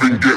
been getting